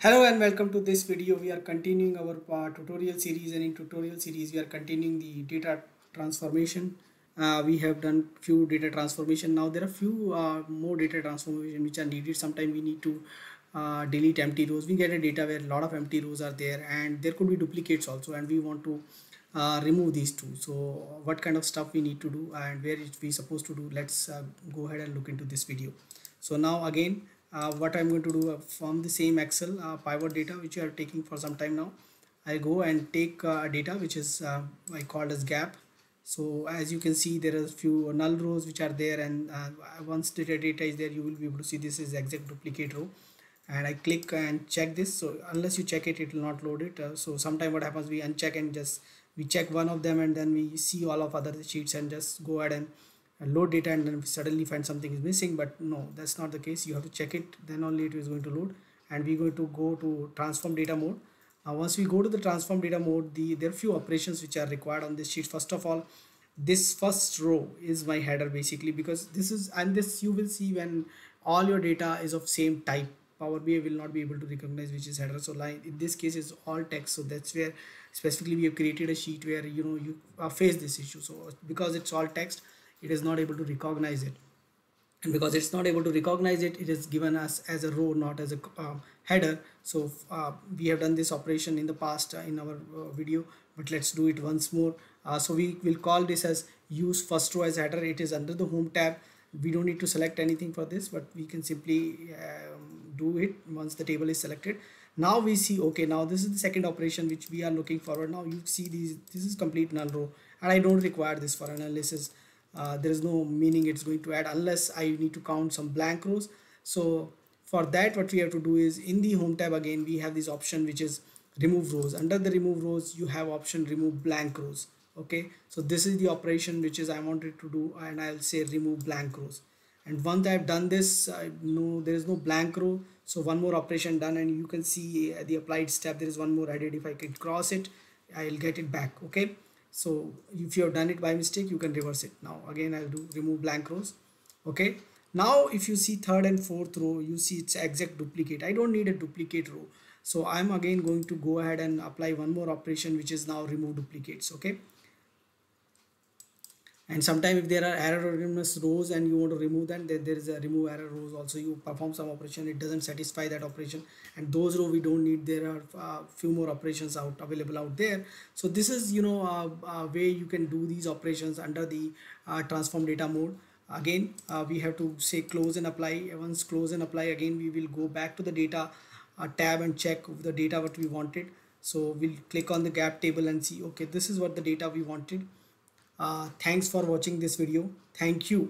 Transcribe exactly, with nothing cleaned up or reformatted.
Hello and welcome to this video. We are continuing our tutorial series, and in tutorial series we are continuing the data transformation. Uh, we have done few data transformation. Now there are few uh, more data transformation which are needed. Sometimes we need to uh, delete empty rows. We get a data where a lot of empty rows are there, and there could be duplicates also, and we want to uh, remove these two. So what kind of stuff we need to do and where we supposed to do, let's uh, go ahead and look into this video. So now again, Uh, what I'm going to do, uh, from the same Excel uh, pivot data which you are taking for some time now, I go and take uh, data which is uh, I called as gap. So as you can see, there are few null rows which are there, and uh, once the data is there, you will be able to see this is exact duplicate row, and I click and check this. So unless you check it, it will not load it. Uh, so sometime what happens, we uncheck and just we check one of them, and then we see all of other sheets and just go ahead and load data, and then suddenly find something is missing. But no, that's not the case. You have to check it, then only it is going to load. And we're going to go to transform data mode. Now once we go to the transform data mode, the there are few operations which are required on this sheet. First of all, this first row is my header basically, because this is, and this you will see when all your data is of same type, Power B I will not be able to recognize which is header. So like in this case is all text, so that's where specifically we have created a sheet where you know you uh, face this issue. So because it's all text, it is not able to recognize it, and because it's not able to recognize it, it is given us as a row, not as a uh, header. So uh, we have done this operation in the past uh, in our uh, video, but let's do it once more. Uh, so we will call this as use first row as header. It is under the home tab. We don't need to select anything for this, but we can simply um, do it once the table is selected. Now we see, okay, now this is the second operation which we are looking forward. Now you see these, this is complete null row, and I don't require this for analysis. Uh, there is no meaning it's going to add unless I need to count some blank rows. So for that, what we have to do is in the home tab again, we have this option which is remove rows. Under the remove rows, you have option remove blank rows. Okay, so this is the operation which is I wanted to do, and I'll say remove blank rows. And once I've done this, I know there is no blank row. So one more operation done, and you can see at the applied step there is one more added. If I could cross it, I'll get it back. Okay. So if you have done it by mistake, you can reverse it. Now again, I'll do remove blank rows. Okay, now if you see third and fourth row, you see it's exact duplicate. I don't need a duplicate row. So I'm again going to go ahead and apply one more operation, which is now remove duplicates. Okay. And sometimes if there are erroneous rows and you want to remove them, then there is a remove error rows also. You perform some operation, it doesn't satisfy that operation, and those rows we don't need. There are uh, few more operations out available out there. So this is, you know, a uh, uh, way you can do these operations under the uh, transform data mode. Again, uh, we have to say close and apply. Once close and apply, again we will go back to the data uh, tab and check the data what we wanted. So we'll click on the gap table and see, okay, this is what the data we wanted. Uh, thanks for watching this video. Thank you.